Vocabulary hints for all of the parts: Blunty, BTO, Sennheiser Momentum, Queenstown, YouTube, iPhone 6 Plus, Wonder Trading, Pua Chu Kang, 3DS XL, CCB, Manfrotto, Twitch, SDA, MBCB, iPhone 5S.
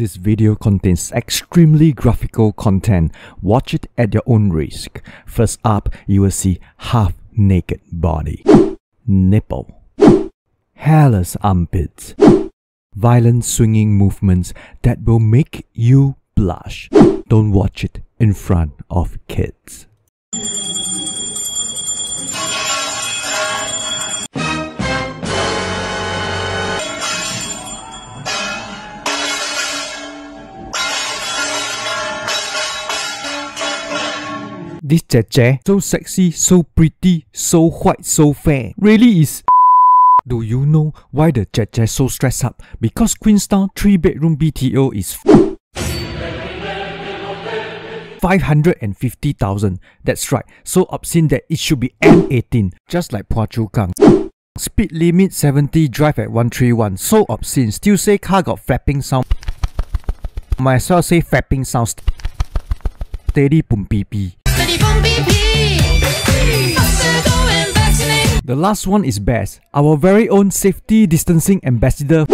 This video contains extremely graphical content. Watch it at your own risk. First up, you will see half-naked body, nipple, hairless armpits, violent swinging movements that will make you blush. Don't watch it in front of kids. This Jie, so sexy, so pretty, so white, so fair, really is. Do you know why the Jie so stressed up? Because Queenstown 3-bedroom BTO is 550,000. That's right, so obscene that it should be M18, just like Pua Chu Kang. Speed limit 70, drive at 131, so obscene. Still say car got flapping sound. Might as well say flapping sound. Steady boom pee pee. The last one is best. Our very own safety distancing ambassador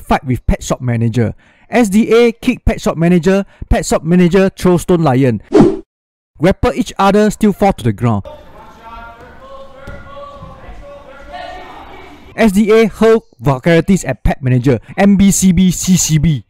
fight with pet shop manager. SDA kick pet shop manager throw stone lion. Grapple each other, still fall to the ground. SDA hurl vulgarities at pet manager. MBCB, CCB.